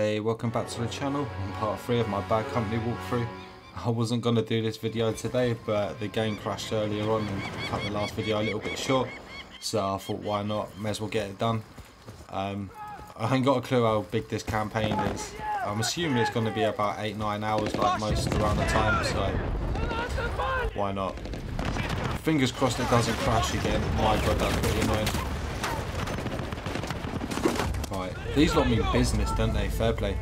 Hey, welcome back to the channel. I'm part 3 of my Bad Company walkthrough. I wasn't going to do this video today, but the game crashed earlier on and cut the last video a little bit short, so I thought why not, may as well get it done. I ain't got a clue how big this campaign is. I'm assuming it's going to be about 8-9 hours like most around the time, so why not. Fingers crossed it doesn't crash again. My god, that's pretty annoying. These lot mean business, don't they? Fair play.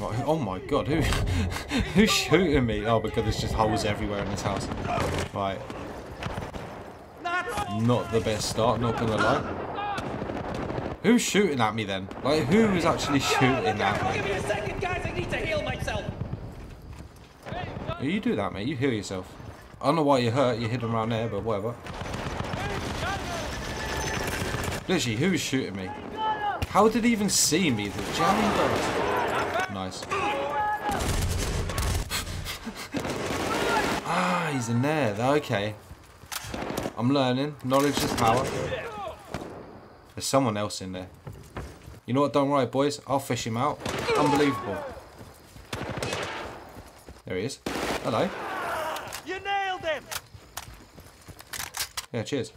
Right, oh my god, who's shooting me? Oh, because there's just holes everywhere in this house. Right. Not the best start, not gonna lie. Who's shooting at me then? Like, who is actually shooting at me? Give me a second, guys, I need to heal myself. You do that, mate, you heal yourself. I don't know why you're hurt, you're hidden around there, but whatever. Literally, who was shooting me? How did he even see me? The jamming dogs. Nice. Ah, he's in there. Okay. I'm learning. Knowledge is power. There's someone else in there. You know what? Don't worry, boys. I'll fish him out. Unbelievable. There he is. Hello. You nailed him. Yeah, cheers.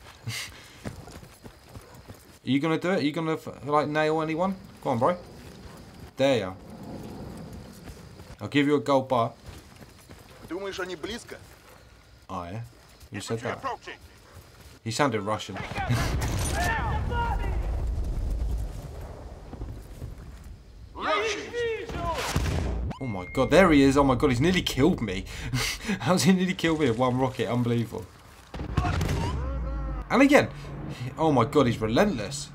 Are you gonna do it? Are you gonna like nail anyone? Go on, bro. There you are. I'll give you a gold bar. Oh yeah. You said that. He sounded Russian. Oh my god, there he is. Oh my god, he's nearly killed me. How's he nearly killed me with one rocket? Unbelievable. And again. Oh my god, he's relentless.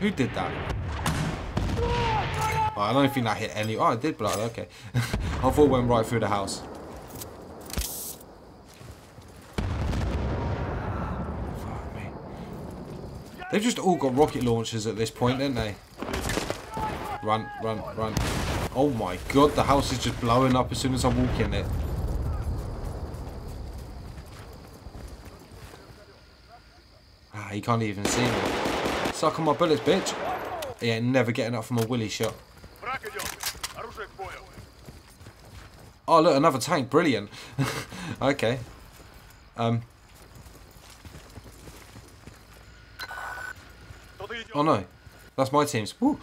Who did that? Oh, I don't think that hit any. Oh, it did blood. Okay. I thought it went right through the house. Fuck me. They've just all got rocket launchers at this point, didn't they? Run, run, run. Oh my god, the house is just blowing up as soon as I walk in it. He can't even see me. Suck on my bullets, bitch. He ain't never getting up from a willy shot. Oh, look, another tank. Brilliant. Okay. Oh, no. That's my team's. Woo.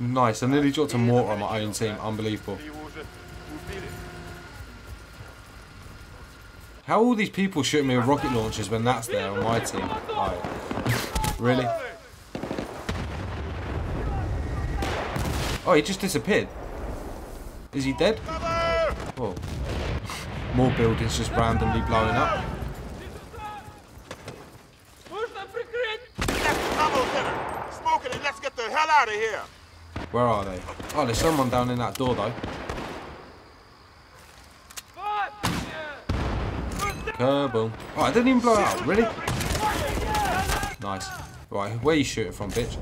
Nice. I nearly dropped a mortar on my own team. Unbelievable. How are all these people shooting me with rocket launchers when that's there on my team? Like, really? Oh, he just disappeared. Is he dead? Oh. More buildings just randomly blowing up. Where are they? Oh, there's someone down in that door though. Boom. Oh, I didn't even blow it up, really? Nice. Right, where are you shooting from, bitch?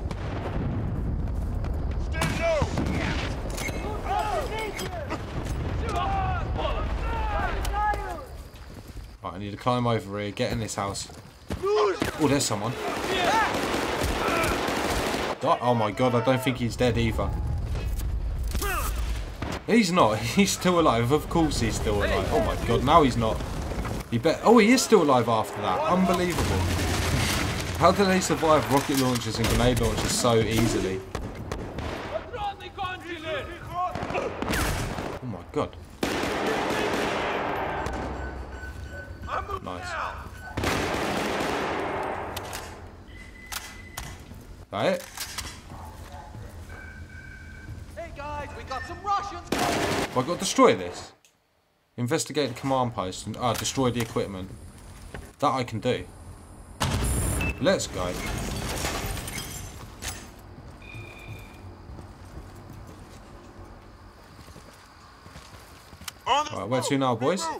Right, I need to climb over here, get in this house. Oh, there's someone. Oh my god, I don't think he's dead either. He's not, he's still alive. Of course he's still alive. Oh my god, now he's not. You bet. Oh, he is still alive after that. Unbelievable. How do they survive rocket launchers and grenade launchers so easily? Oh my god. Nice. That it? Hey guys, we got some Russians. Have I got to destroy this? Investigate the command post and destroy the equipment. That I can do. Let's go. Alright, where to now, boys? Oh,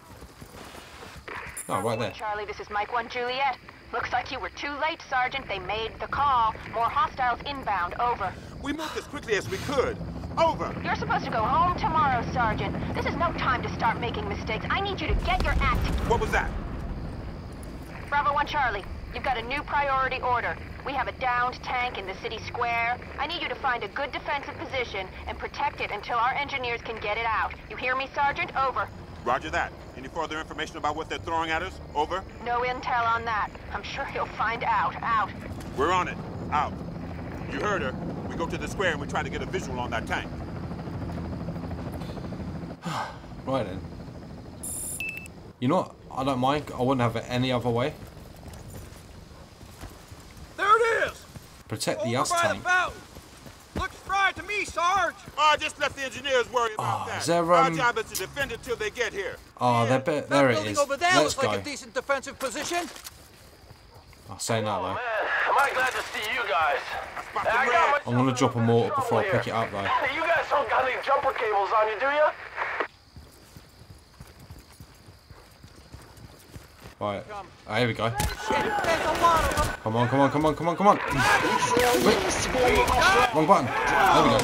right there. Charlie, this is Mike One Juliet. Looks like you were too late, Sergeant. They made the call. More hostiles inbound. Over. We moved as quickly as we could. Over. You're supposed to go home tomorrow, Sergeant. This is no time to start making mistakes. I need you to get your act. What was that? Bravo One Charlie. You've got a new priority order. We have a downed tank in the city square. I need you to find a good defensive position and protect it until our engineers can get it out. You hear me, Sergeant? Over. Roger that. Any further information about what they're throwing at us? Over. No intel on that. I'm sure he'll find out. Out. We're on it. Out. You heard her. We go to the square and we try to get a visual on that tank. Right then. You know what? I don't mind. I wouldn't have it any other way. There it is! Protect the us tank. Looks fried to me, Sarge! Oh, just let the engineers worry about that. Our job is to defend it till they get here. Oh, yeah. There it is. Over there Let's looks go. Like a decent defensive position. I'll say that though. Am I glad to see you guys? I'm gonna drop a mortar before I pick it up though. You guys don't got any jumper cables on you, do you? Right. Right, here we go. Come on, come on, come on, come on, come on. Wait. Wrong button. There we go.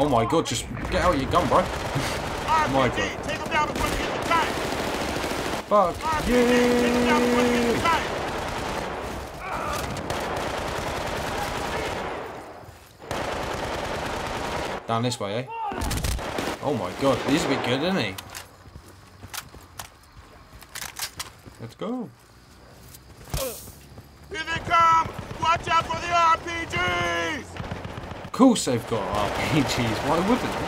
Oh my god, just get out of your gun, bro. My god. Fuck you. Down this way, eh? Oh my god, he's a bit good, isn't he? Let's go. Here they come! Watch out for the RPGs! Of course they've got RPGs.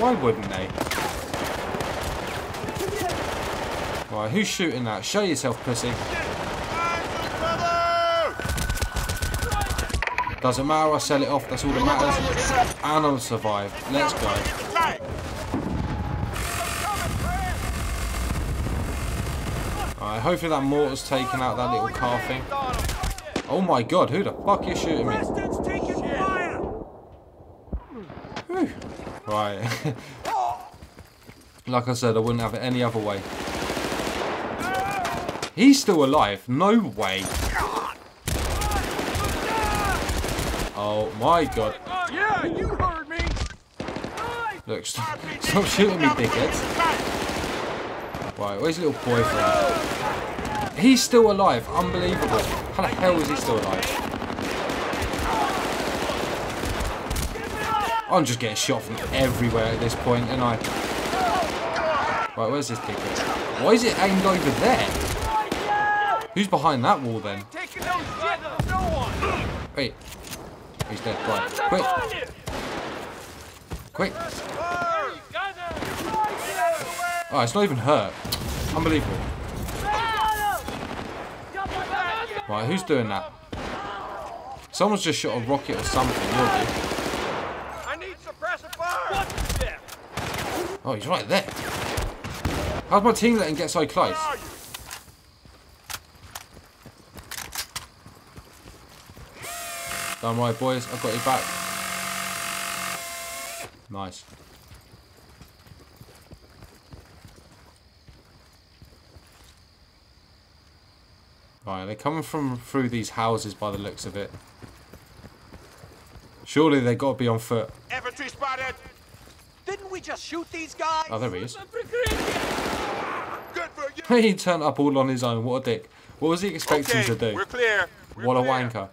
Why wouldn't they? Right, who's shooting that? Show yourself, pussy. Doesn't matter, I sell it off, that's all that matters. And I'll survive. Let's go. Hopefully that mortar's taken out that little car thing. Oh my god, who the fuck is shooting me? Whew. Right. Like I said, I wouldn't have it any other way. He's still alive. No way. Oh my god. Yeah, you heard me. Look, stop shooting me, dickhead. Right, where's little boy from? He's still alive. Unbelievable. How the hell is he still alive? I'm just getting shot from everywhere at this point, and I... Right, where's this ticket? Why is it aimed over there? Who's behind that wall, then? Wait. He's dead. Right. Quick. Oh, it's not even hurt. Unbelievable. Right, who's doing that? Someone's just shot a rocket or something, really. I need suppressive fire! Oh, he's right there. How's my team letting him get so close? Don't worry, boys. I've got you back. Nice. Right, they're coming from through these houses by the looks of it. Surely they got to be on foot. Infantry spotted. Didn't we just shoot these guys? Oh, there he is. Good for you. He turned up all on his own. What a dick. What was he expecting to do? We're clear. What a wanker.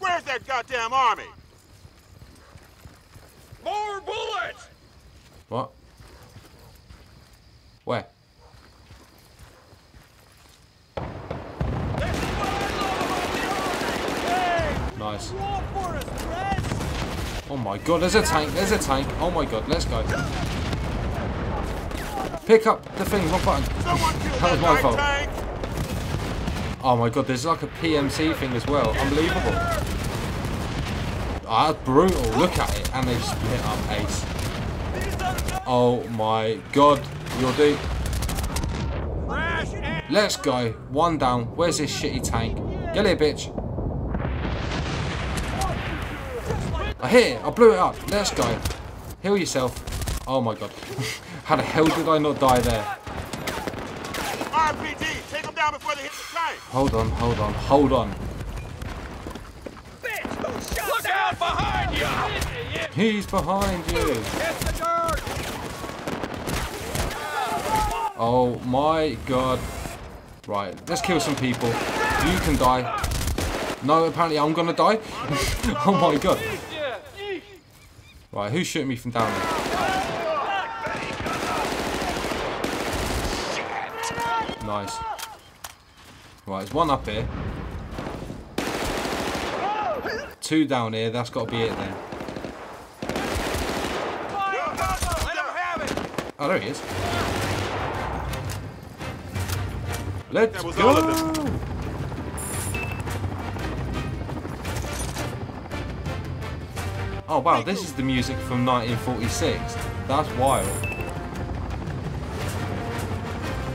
Where's that goddamn army? More bullets. What? Where? Nice. Oh my god, there's a tank, there's a tank. Oh my god, let's go. Pick up the thing, wrong button. That was my fault. Oh my god, there's like a PMC thing as well. Unbelievable. Ah, that's brutal. Look at it. And they split up ace. Oh my god, you'll do. Let's go. One down. Where's this shitty tank? Get here, bitch. I hit it. I blew it up. Let's go. Heal yourself. Oh my god. How the hell did I not die there? RPG, take them down before they hit the tank. Hold on, hold on, hold on. Bitch, look out behind you. He's behind you. Hit the dirt. Oh my god. Right, let's kill some people. You can die. No, apparently I'm gonna die. Oh my god. Right, who's shooting me from down there? Nice. Right, there's one up here. Two down here, that's got to be it then. Oh, there he is. Let's go! Oh wow, this is the music from 1946. That's wild.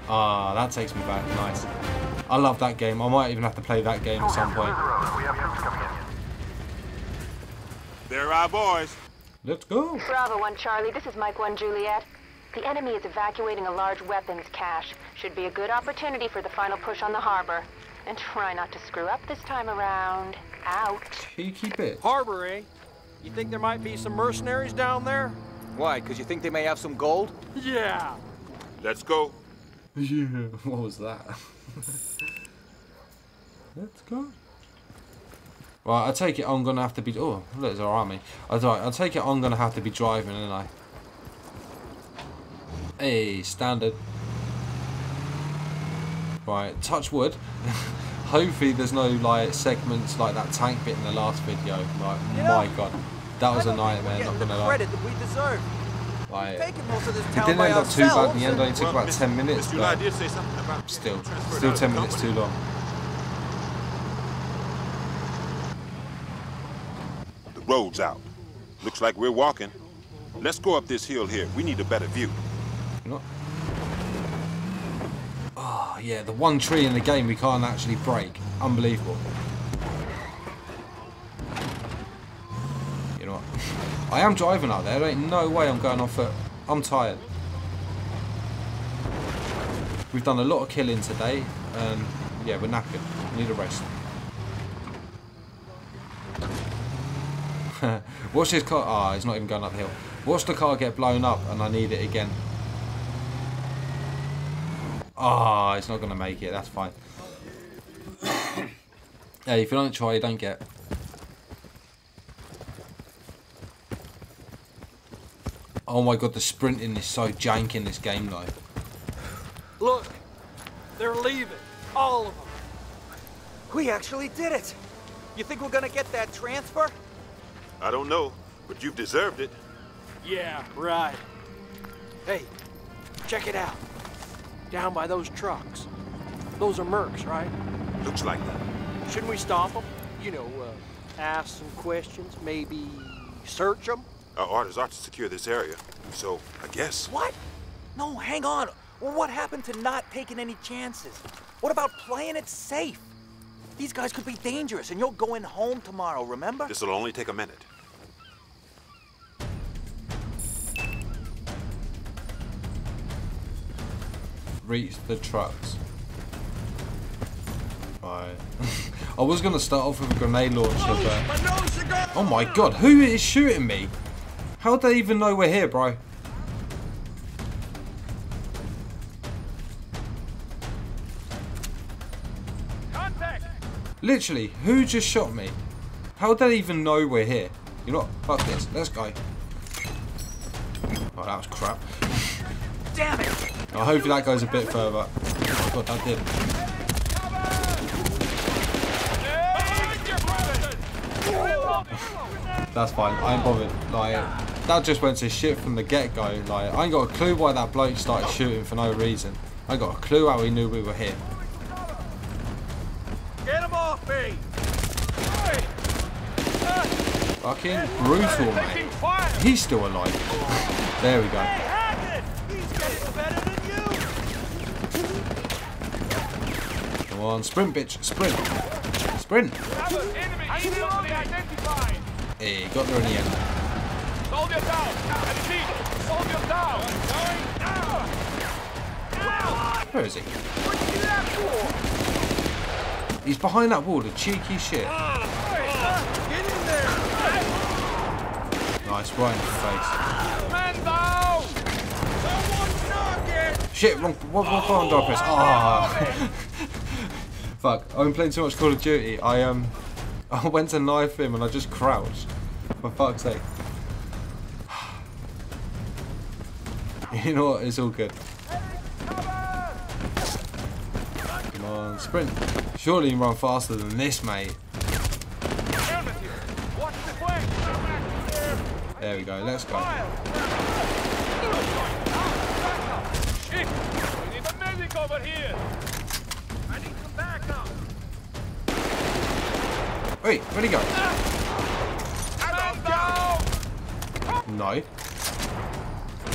Ah, that takes me back. Nice. I love that game. I might even have to play that game at some point. There are boys. Let's go. Bravo One Charlie, this is Mike One Juliet. The enemy is evacuating a large weapons cache. Should be a good opportunity for the final push on the harbor. And try not to screw up this time around. Out. Cheeky bit. Harbor, eh? You think there might be some mercenaries down there? Why, because you think they may have some gold? Yeah. Let's go. Yeah, what was that? Let's go. Right, I take it I'm going to have to be... Oh, look, there's our army. I take it I'm going to have to be driving, ain't I? Hey, standard. Right, touch wood. Hopefully there's no like segments like that tank bit in the last video. Like, my god, that was a nightmare. Not gonna lie. Like, it didn't end up too bad in the end. It only took about 10 minutes, but still 10 minutes too long. The road's out. Looks like we're walking. Let's go up this hill here. We need a better view. Oh yeah, the one tree in the game we can't actually break. Unbelievable. You know what? I am driving out there. There ain't no way I'm going off it. I'm tired. We've done a lot of killing today, and yeah, we're knackered. We need a rest. Watch his car. Ah, oh, it's not even going uphill. Watch the car get blown up, and I need it again. Ah, oh, it's not going to make it, that's fine. Hey, if you don't try, you don't get. Oh my god, the sprinting is so jank in this game though. Look, they're leaving, all of them. We actually did it. You think we're going to get that transfer? I don't know, but you've deserved it. Yeah, right. Hey, check it out. Down by those trucks. Those are mercs, right? Looks like that. Shouldn't we stop them? You know, ask some questions, maybe search them? Our orders are to secure this area, so I guess. What? No, hang on. Well, what happened to not taking any chances? What about playing it safe? These guys could be dangerous, and you're going home tomorrow, remember? This'll only take a minute. Reach the trucks. Right. I was going to start off with a grenade launcher, but... Oh my god, who is shooting me? How'd they even know we're here, bro? Contact. Literally, who just shot me? How'd they even know we're here? You know what? Fuck this. Let's go. Oh, that was crap. Damn it! Oh, hopefully that goes a bit further. Oh god, that did. That's fine, I ain't bothered. Like, that just went to shit from the get go. Like, I ain't got a clue why that bloke started shooting for no reason. I ain't got a clue how he knew we were here. Get him off me! Fucking brutal, mate. He's still alive. There we go. Come on, sprint, bitch, sprint, sprint. Hey, got there in the end. Soldier down, soldier down. Where is he? He's behind that wall, the cheeky shit. Nice, right in the face. Shit, wrong button do I press? Ah! Fuck, I've been playing too much Call of Duty. I went to knife him and I just crouched. For fuck's sake. You know what? It's all good. Come on, sprint. Surely you can run faster than this, mate. There we go, let's go. Shit! We need a medic over here! I need some backup! Wait, where'd he go? No.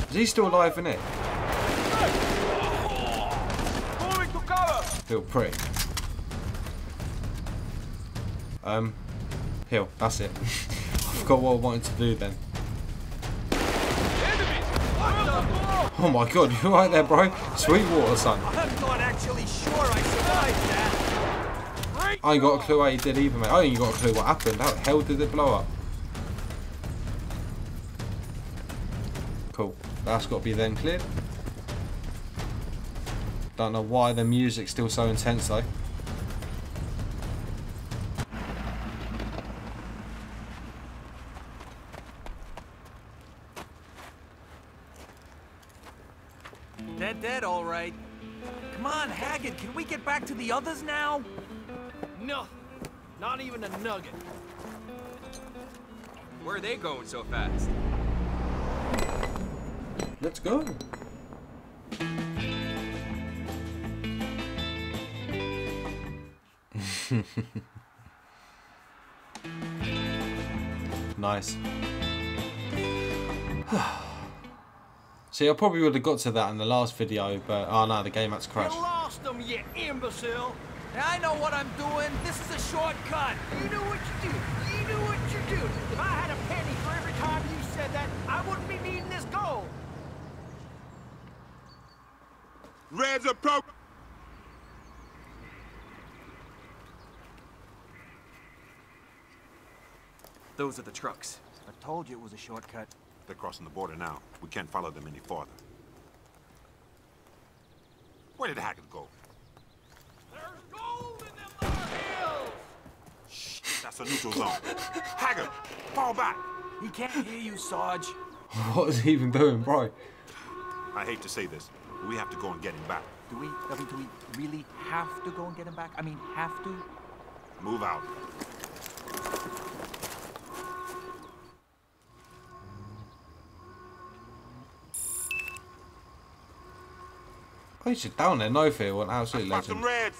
Is he still alive in it? Moving to cover! He'll prick. Heal, that's it. I forgot what I wanted to do then. Oh my god, you're right there, bro. Sweetwater, son. I'm not actually sure I survived that. I ain't got a clue how he did either, mate. I ain't got a clue what happened. How the hell did it blow up? Cool. That's got to be then cleared. Don't know why the music's still so intense, though. Dead, all right. Come on, Haggard, can we get back to the others now? No, not even a nugget. Where are they going so fast? Let's go. Nice. See, I probably would have got to that in the last video, but oh no, the game has crashed. You lost them, you imbecile! I know what I'm doing. This is a shortcut. You know what you do. You know what you do. If I had a penny for every time you said that, I wouldn't be needing this gold. Red's a pro. Those are the trucks. I told you it was a shortcut. They're crossing the border now. We can't follow them any farther. Where did Haggard go? There's gold in them lower hills! Shh, that's a neutral zone. Haggard, fall back! He can't hear you, Sarge. What is he even doing, bro? I hate to say this, but we have to go and get him back. Do we really have to go and get him back? I mean, have to? Move out. We should down there, no fear, one absolute legend. Hey,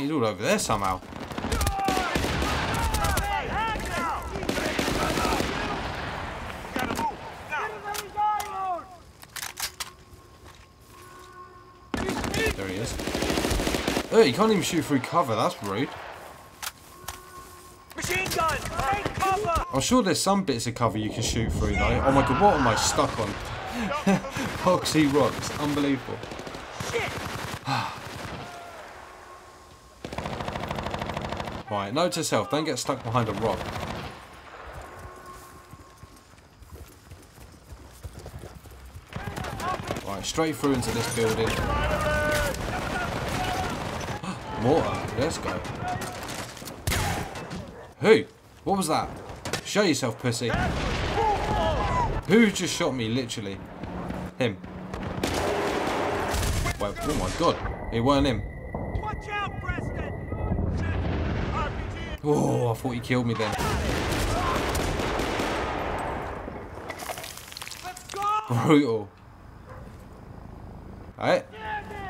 he's all over there somehow. There he is. Oh, you can't even shoot through cover, that's rude. Machine gun, take cover! I'm sure there's some bits of cover you can shoot through though. Oh my god, what am I stuck on? Oxy rocks, unbelievable. Shit. Right, note to self, don't get stuck behind a rock. Right, straight through into this building. Mortar, let's go. Who? What was that? Show yourself, pussy. Who just shot me, literally? Him. Well, oh my god, it weren't him. Watch out, Preston! Oh, I thought he killed me then. Let's go! Brutal. Alright.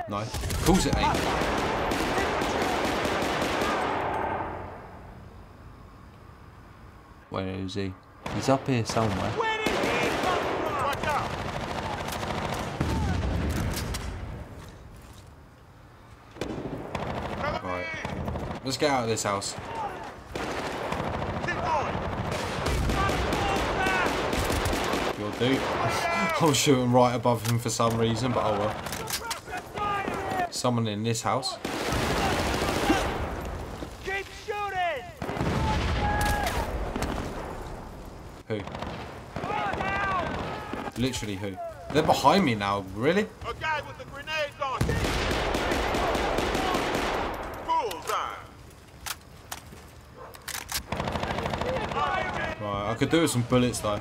No. Of course it ain't. Where is he? He's up here somewhere. Let's get out of this house. You'll do. I was shooting right above him for some reason, but oh well. Someone in this house. Keep shooting. Who? Literally who? They're behind me now, really? A guy with the grenade launcher. Bullseye. Right, I could do with some bullets though.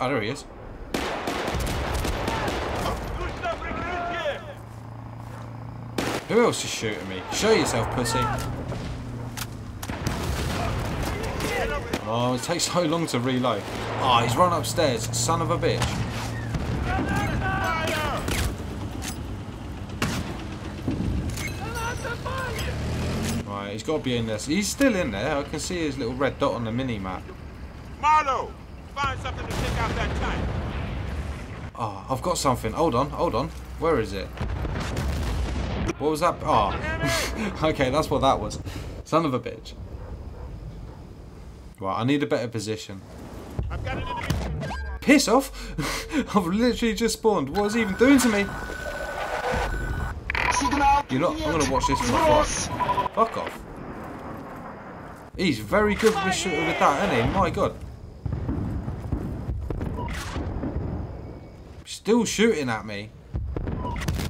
Oh, there he is. Who else is shooting me? Show yourself, pussy. Oh, it takes so long to reload. Oh, he's run upstairs, son of a bitch. Right, he's got to be in there. He's still in there. I can see his little red dot on the mini-map. Marlo, find something to take out that tank. Oh, I've got something. Hold on, hold on. Where is it? What was that? Oh, okay, that's what that was. Son of a bitch. Right, I need a better position. I've got it. Piss off! I've literally just spawned. What is he even doing to me? You're not. I'm gonna watch this from afar. Fuck off. He's very good with shooting with that, isn't he? My God. Still shooting at me.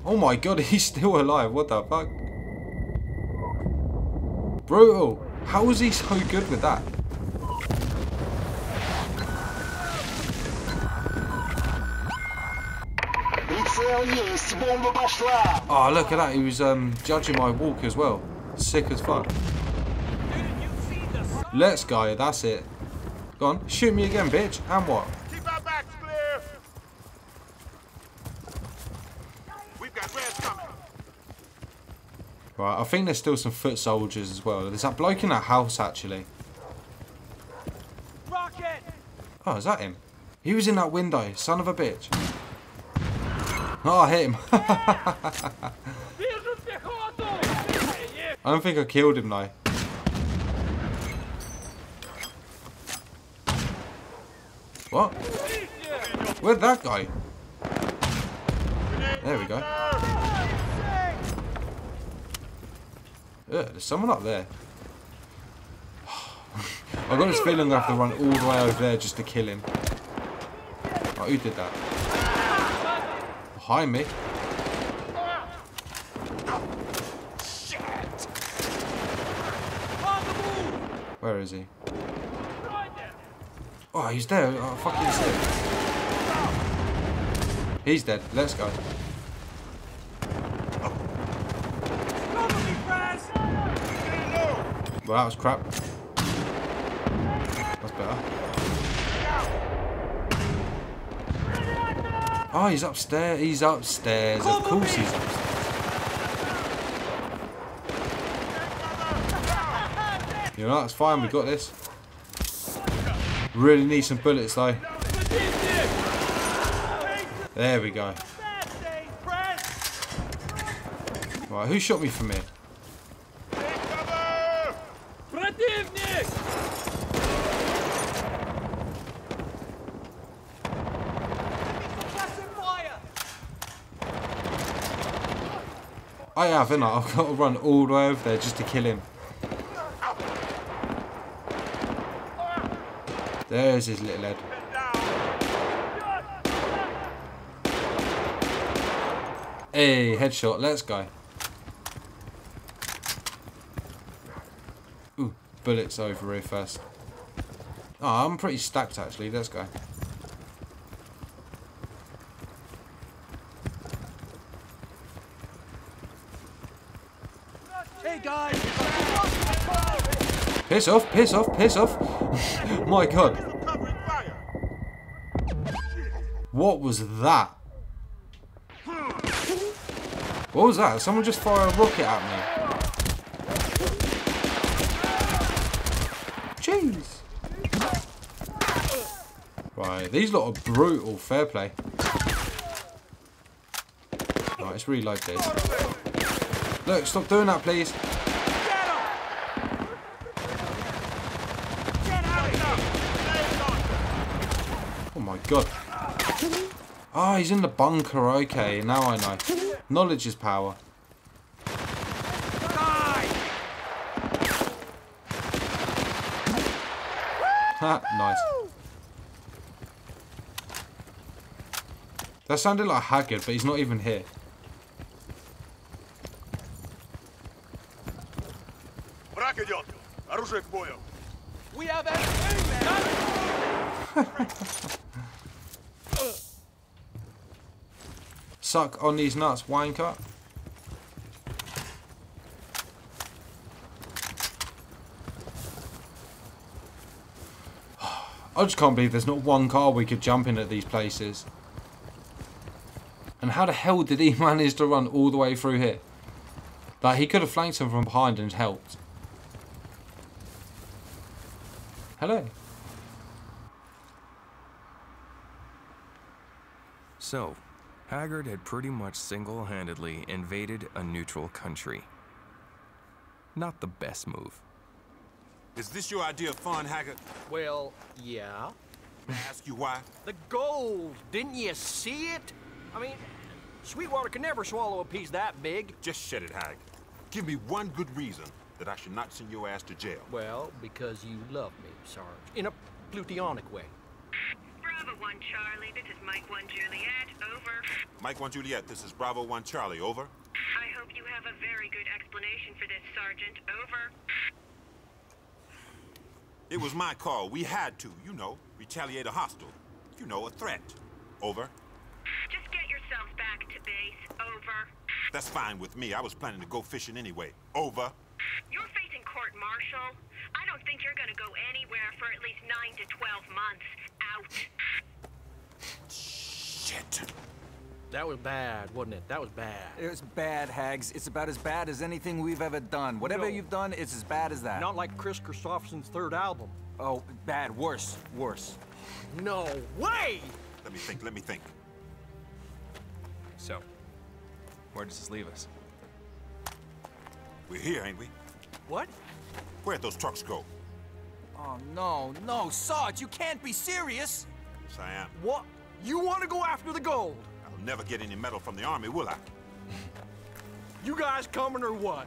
Oh my God, he's still alive. What the fuck? Brutal. How is he so good with that? Oh, look at that. He was judging my walk as well. Sick as fuck. Let's go. That's it. Go on. Shoot me again, bitch. And what? Right, I think there's still some foot soldiers as well. There's that bloke in that house, actually. Rocket! Oh, is that him? He was in that window, son of a bitch. Oh, I hit him. I don't think I killed him, though. What? Where'd that go? There we go. There's someone up there. I've got this feeling I have to run all the way over there just to kill him. Oh, who did that? Behind me. Where is he? Oh, he's there. Oh, fuck, he's dead. He's dead. Let's go. Well, that was crap. That's better. Oh, he's upstairs. He's upstairs. Of course he's upstairs. You know, that's fine. We got this. Really need some bullets, though. There we go. Right, who shot me from here? I have, innit? I've got to run all the way over there just to kill him. There's his little head. Hey, headshot, let's go. Ooh, bullets over here first. Oh, I'm pretty stacked actually, let's go. Piss off, piss off, piss off. My God. What was that? What was that? Someone just fired a rocket at me. Jeez. Right, these lot are brutal. Fair play. Right, let's reload this. Look, stop doing that, please. God. Oh, he's in the bunker. Okay, now I know. Knowledge is power. Nice. That sounded like Haggard, but he's not even here. We have enemy. Suck on these nuts, winecut. I just can't believe there's not one car we could jump in at these places. And how the hell did he manage to run all the way through here? Like, he could have flanked him from behind and helped. Hello. So, Haggard had pretty much single-handedly invaded a neutral country. Not the best move. Is this your idea of fun, Haggard? Well, yeah. Can I ask you why? The gold! Didn't you see it? I mean, Sweetwater can never swallow a piece that big. Just shut it, Haggard. Give me one good reason that I should not send your ass to jail. Well, because you love me, Sarge. In a plutonic way. Bravo One Charlie, this is Mike One Juliet, over. Mike One Juliet, this is Bravo One Charlie, over. I hope you have a very good explanation for this, Sergeant, over. It was my call. We had to, you know, retaliate a hostile. You know, a threat. Over. Just get yourself back to base. Over. That's fine with me. I was planning to go fishing anyway. Over. You're facing court-martial. I don't think you're gonna go anywhere for at least 9 to 12 months. Out. Shit. That was bad, wasn't it? That was bad. It was bad, Hags. It's about as bad as anything we've ever done. Whatever you've done, it's as bad as that. Not like Chris Christopherson's third album. Oh, bad. Worse. Worse. No way! Let me think, let me think. So, where does this leave us? We're here, ain't we? What? Where'd those trucks go? Oh, no, no, Sarge, you can't be serious! Yes, I am. What? You want to go after the gold? Never get any medal from the army, will I? You guys coming or what?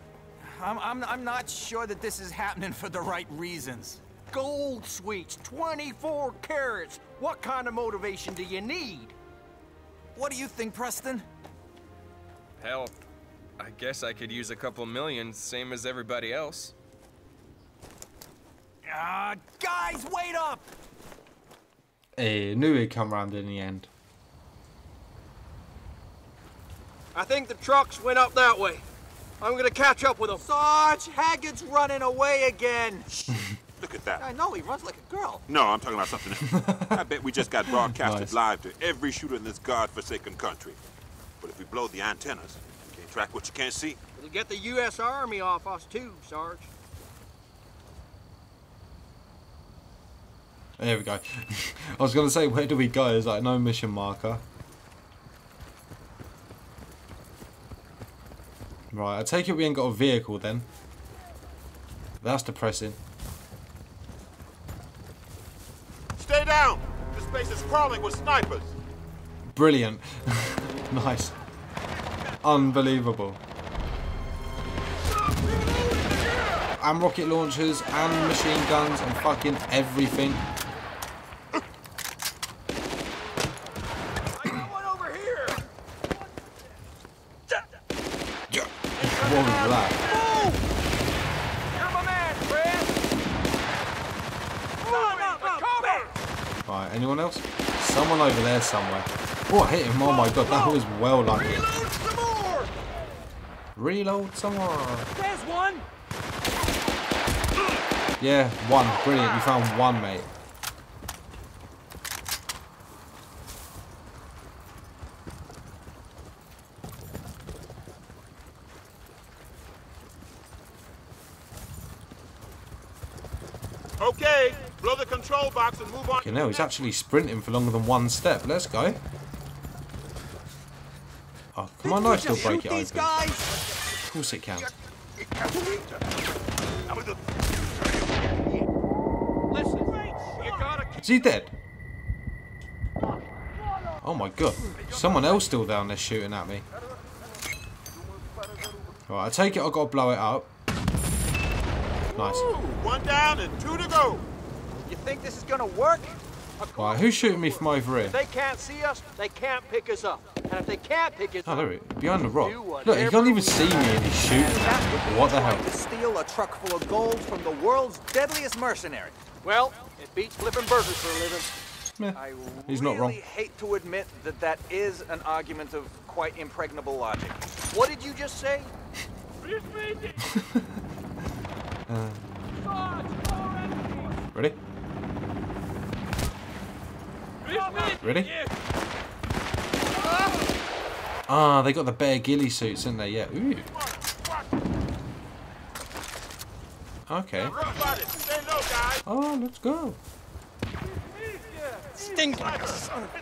I'm not sure that this is happening for the right reasons. Gold sweets, 24 carats. What kind of motivation do you need? What do you think, Preston? Hell, I guess I could use a couple million, same as everybody else. Guys, wait up! Hey, knew he'd come round in the end. I think the trucks went up that way. I'm gonna catch up with them. Sarge, Haggard's running away again. Shh. Look at that. I know, he runs like a girl. No, I'm talking about something else. I bet we just got broadcasted live to every shooter in this godforsaken country. But if we blow the antennas, you can't track what you can't see. It'll get the U.S. Army off us too, Sarge. There we go. I was gonna say, where do we go? There's like no mission marker. Right, I take it we ain't got a vehicle then. That's depressing. Stay down! This place is crawling with snipers! Brilliant. Nice. Unbelievable. And rocket launchers, and machine guns, and fucking everything. What was that? You're my man, Chris. Right, anyone else? Someone over there somewhere. Oh, I hit him. Oh my god, that was well lucky. Reload some more. Reload some more. There's one. Yeah, one. Brilliant. You found one, mate. Okay, blow the control box and move on. You know, he's actually sprinting for longer than one step. Let's go. Oh, come on, I still break it open. Of course it can. Is he dead? Oh my god. Someone else still down there shooting at me. Right, I take it I've got to blow it up. Nice. One down and two to go. You think this is gonna work? Right, who's shooting me from over here? If they can't see us, they can't pick us up. And if they can't pick us up... Oh, there it is. Behind the rock. Look, he can't even see me and he's shooting. What the hell? ...to steal a truck full of gold from the world's deadliest mercenary. Well, it beats flipping burgers for a living. Meh. He's not wrong. I really hate to admit that that is an argument of quite impregnable logic. What did you just say? Ready? Ready? Ah, they got the Bear Gilly suits, didn't they? Yeah. Ooh. Okay. Oh, let's go. Stings like a son of a...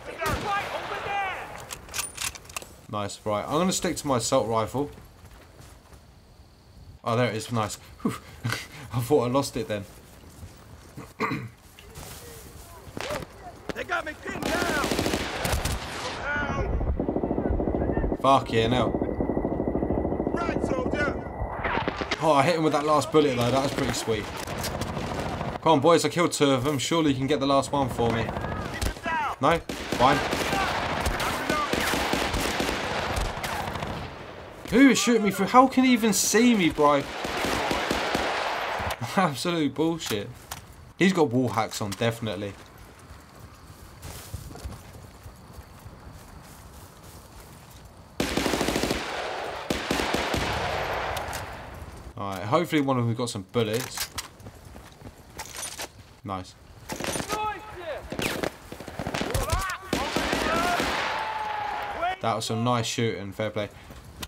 Nice, right. I'm going to stick to my assault rifle. Oh, there it is. Nice. I thought I lost it then. They got me pinned down. Fuck yeah, now. Right, soldier. Oh, I hit him with that last bullet though. That was pretty sweet. Come on, boys. I killed two of them. Surely you can get the last one for me. No? Fine. Who is shooting me through? How can he even see me, bro? Absolute bullshit. He's got wall hacks on, definitely. Alright, hopefully one of them got some bullets. Nice. That was some nice shooting, fair play.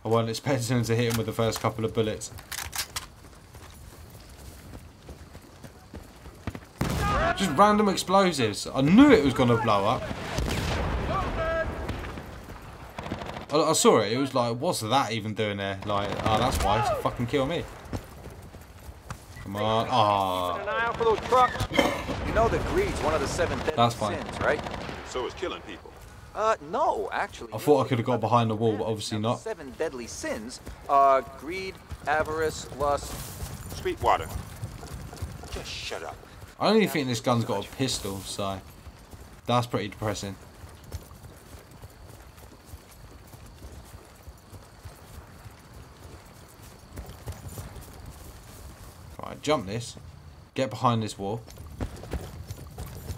I wasn't expecting him to hit him with the first couple of bullets. Just random explosives. I knew it was going to blow up. I saw it. It was like, what's that even doing there? Like, oh, that's why. It's fucking kill me. Come on. Ah. You know that greed's one of the 7 deadly sins, right? So is killing people. No, actually. I thought I could have got behind the wall, but obviously not. 7 deadly sins are greed, avarice, lust... Sweetwater. Just shut up. I only think this gun's got a pistol, so... That's pretty depressing. Right, jump this. Get behind this wall.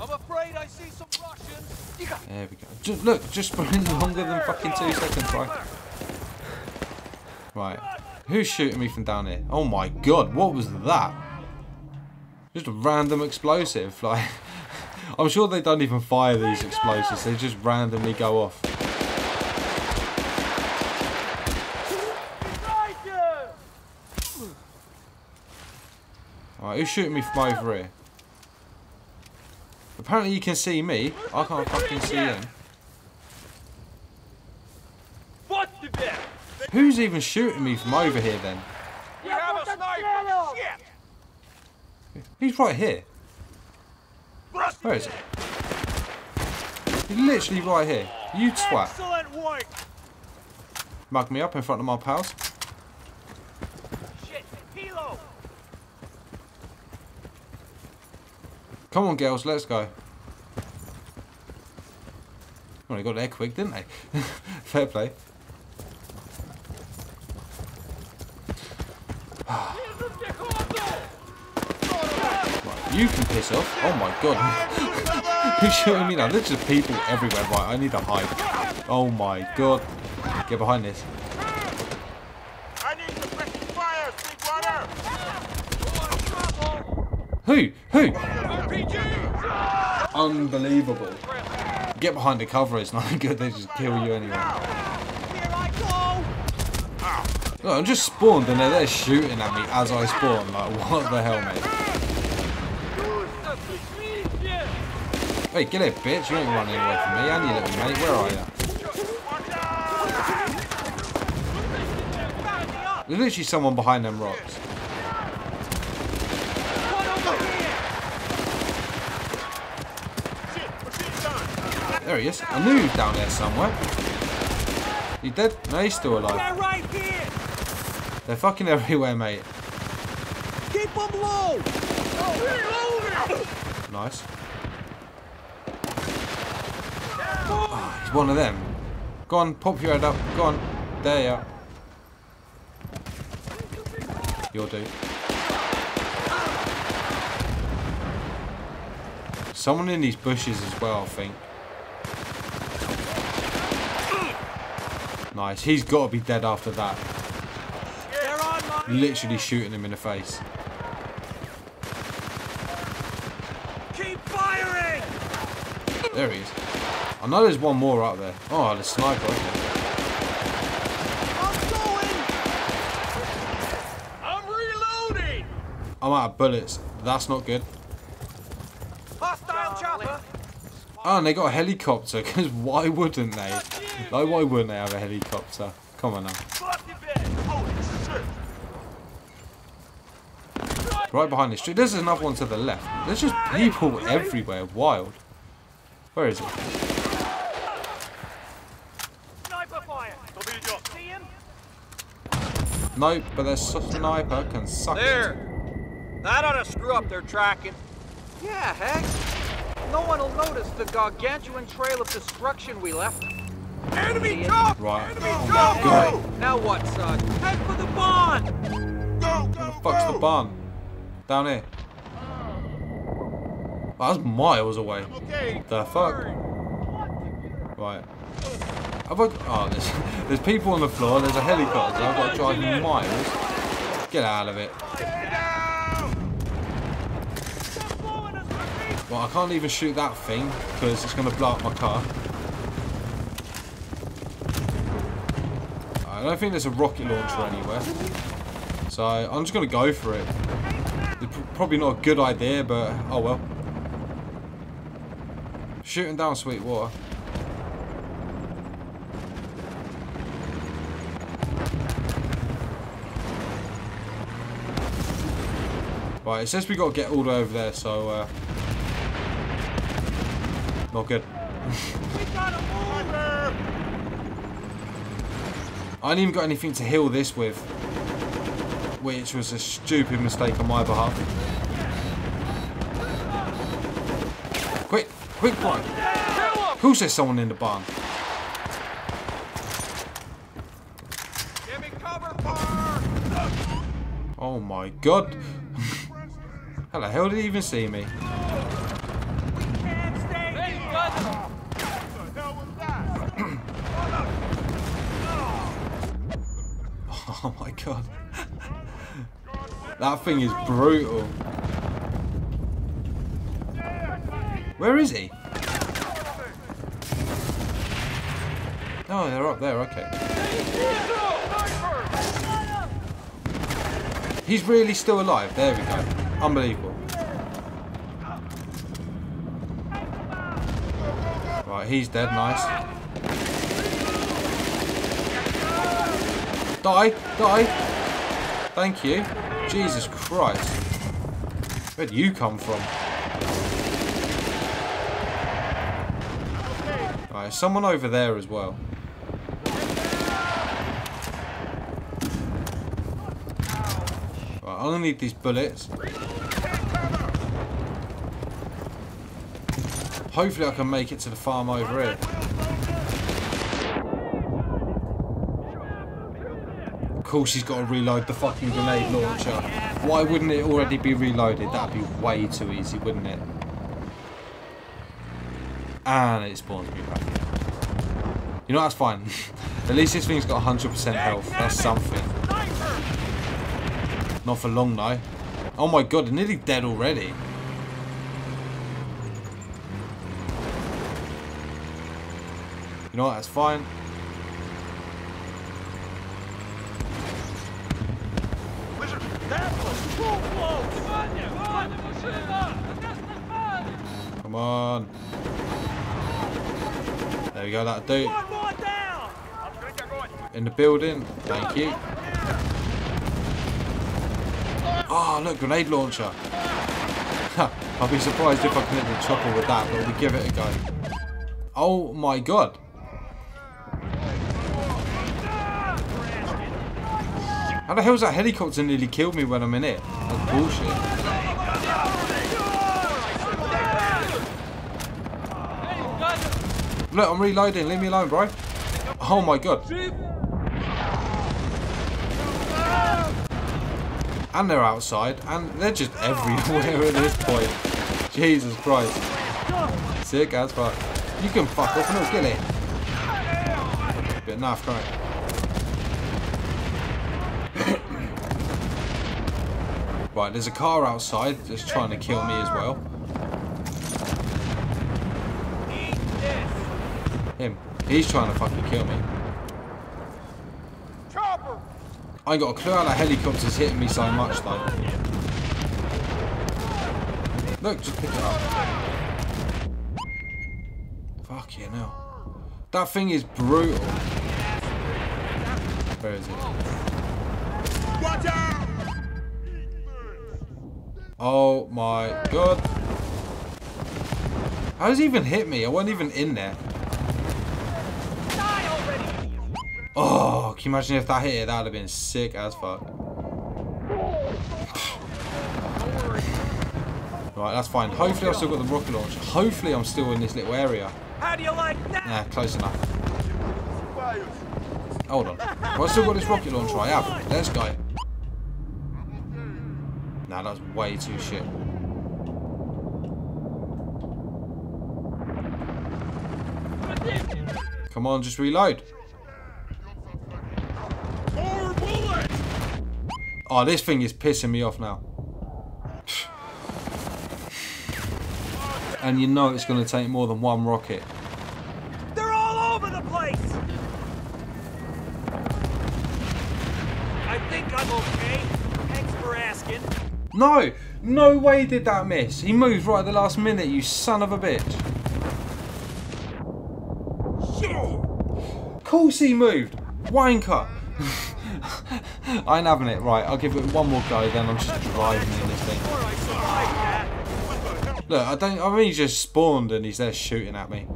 I'm afraid I see some Russians. There we go. Just, look, just longer than fucking 2 seconds, right? Right. Who's shooting me from down here? Oh my god, what was that? Just a random explosive. Like, I'm sure they don't even fire these explosives. They just randomly go off. Alright, who's shooting me from over here? Apparently you can see me. I can't fucking see him. Who's even shooting me from over here then? He's right here. Where is he? He's literally right here. You twat. Mug me up in front of my pals. Come on, girls, let's go. Well, they got there quick, didn't they? Fair play. Right, you can piss off. Oh my god. Who's shooting me now? There's just people everywhere. Right, I need to hide. Oh my god. Get behind this. Who? Who? Unbelievable. Get behind the cover, it's not good, they just kill you anyway. Look, I'm just spawned and they're there shooting at me as I spawn. Like, what the hell, mate? Hey, get it, bitch. You ain't running away from me, and you little mate. Where are you? There's literally someone behind them rocks. There he is. I knew he was down there somewhere. He dead? No, he's still alive. Right here. They're fucking everywhere, mate. Keep them low. Nice. It's one of them. Go on, pop your head up. Go on. There you are. You'll do. Someone in these bushes as well, I think. Nice. He's got to be dead after that. Literally shooting him in the face. Keep firing! There he is. I know there's one more up there. Oh, the sniper. I'm reloading. I'm out of bullets. That's not good. Hostile chopper. Oh, and they got a helicopter. Because why wouldn't they? Like, why wouldn't they have a helicopter? Come on now. Right behind this tree. There's another one to the left. There's just people everywhere. Wild. Where is it? Sniper fire. See him? Nope, but their sniper can suck it. That ought to screw up their tracking. Yeah, heck. No one will notice the gargantuan trail of destruction we left. Enemy drop! Right. Enemy drop! God. Now what, son? Head for the barn! Go, go, go! Fuck's the barn? Down here. Oh, that's miles away. Okay. The fuck? Right. Oh, there's people on the floor. There's a helicopter. I've got to drive miles. Get out of it. Well, I can't even shoot that thing because it's going to blow up my car. I don't think there's a rocket launcher anywhere. So I'm just going to go for it. Probably not a good idea, but oh well. Shooting down Sweetwater. Right, it says we got to get all the way over there, so not good. We got a mover. I ain't even got anything to heal this with, which was a stupid mistake on my behalf. Quick! Quick one! Who says someone in the barn? Give me cover, fire! Oh my god! How the hell did he even see me? We can't stay here! What the hell was that? Oh my god. That thing is brutal. Where is he? Oh, they're up there, okay. He's really still alive. There we go. Unbelievable. Right, he's dead. Nice. Die! Die! Thank you. Jesus Christ. Where'd you come from? Alright, someone over there as well. Right, I only need these bullets. Hopefully I can make it to the farm over here. Of course he's got to reload the fucking grenade launcher. Why wouldn't it already be reloaded? That'd be way too easy, wouldn't it? And it spawns me back. You know, that's fine. At least this thing's got 100% health. That's something. Not for long though. Oh my god, they're nearly dead already. You know what, that's fine. Come on. There we go, that'll do. In the building. Thank you. Oh, look, grenade launcher. I'll be surprised if I can hit the chopper with that, but we'll give it a go. Oh my god. How the hell's that helicopter nearly killed me when I'm in it? That's bullshit. Look, I'm reloading. Leave me alone, bro. Oh my god. And they're outside, and they're just everywhere at this point. Jesus Christ. Sick as fuck. You can fuck off and I'll kill it. Bit naff, right? Right, there's a car outside that's trying to kill me as well. Him. He's trying to fucking kill me. I ain't got a clue how that helicopter's hitting me so much though. Look, just pick it up. Fucking hell. That thing is brutal. Where is it? Watch out! Oh my god. How does he even hit me? I wasn't even in there. Oh, can you imagine if that hit it? That would have been sick as fuck. Right, that's fine. Hopefully I've still got the rocket launch. Hopefully I'm still in this little area. How do you like that? Nah, close enough. Hold on. Well, I've still got this rocket launcher. I have. Let's go. Nah, that's way too shit. Come on, just reload. Oh, this thing is pissing me off now. And you know it's going to take more than one rocket. They're all over the place. I think I'm okay. Thanks for asking. No! No way did that miss. He moved right at the last minute, you son of a bitch. Of course he moved. Wanker. I ain't having it. Right, I'll give it one more go, then I'm just driving in this thing. Look, I've only just spawned and he's there shooting at me.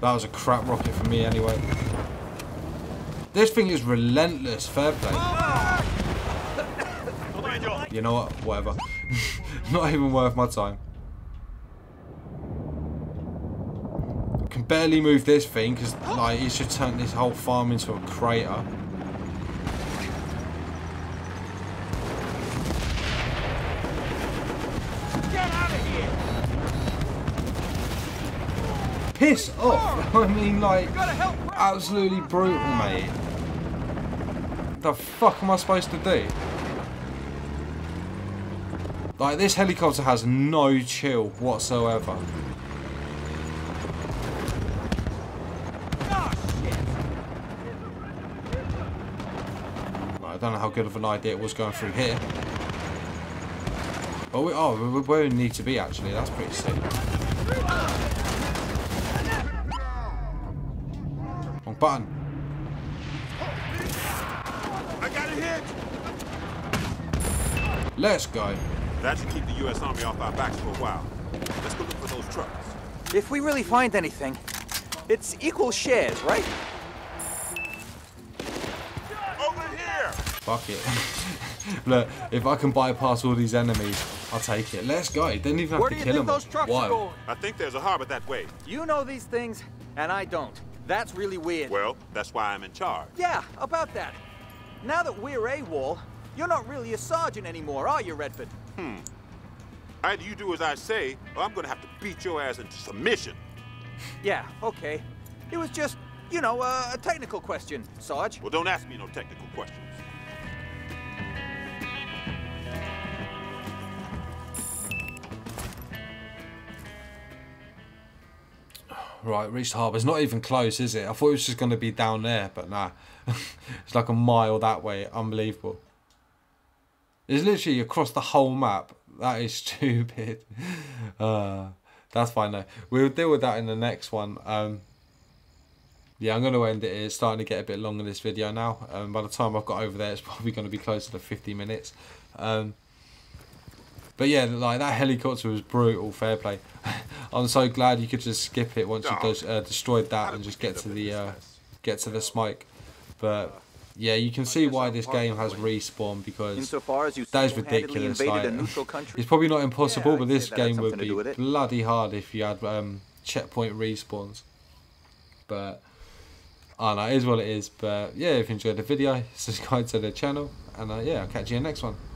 That was a crap rocket for me anyway. This thing is relentless, fair play. You know what? Whatever. Not even worth my time. I can barely move this thing because like, it should turn this whole farm into a crater. Piss off! I mean, like, absolutely brutal, mate. What the fuck am I supposed to do? Like, this helicopter has no chill whatsoever. Right, I don't know how good of an idea it was going through here. But we're where we need to be, actually. That's pretty sick. Button. I got a hit. Let's go. That should keep the U.S. Army off our backs for a while. Let's go look for those trucks. If we really find anything, it's equal shares, right? Over here. Fuck it. Look, if I can bypass all these enemies, I'll take it. Let's go. Didn't even have to kill them. Where do you think those trucks are going? I think there's a harbor that way. You know these things, and I don't. That's really weird. Well, that's why I'm in charge. Yeah, about that. Now that we're AWOL, you're not really a sergeant anymore, are you, Redford? Either you do as I say, or I'm gonna have to beat your ass into submission. Yeah, okay. It was just, you know, a technical question, Sarge. Well, don't ask me no technical questions. Right, reached harbour. It's not even close, is it? I thought it was just going to be down there, but nah. It's like a mile that way. Unbelievable. It's literally across the whole map. That is stupid. That's fine, though. We'll deal with that in the next one. Yeah, I'm going to end it. It's starting to get a bit long in this video now. By the time I've got over there, it's probably going to be closer to 50 minutes. But yeah, like that helicopter was brutal. Fair play. I'm so glad you could just skip it once you destroyed that and just get to the smoke. But Yeah, you can see why this game has respawned, because that is ridiculous. Like, it's probably not impossible, but this game would be bloody hard if you had checkpoint respawns. But I don't know, it is what it is. But yeah, if you enjoyed the video, subscribe to the channel, and yeah, I'll catch you in the next one.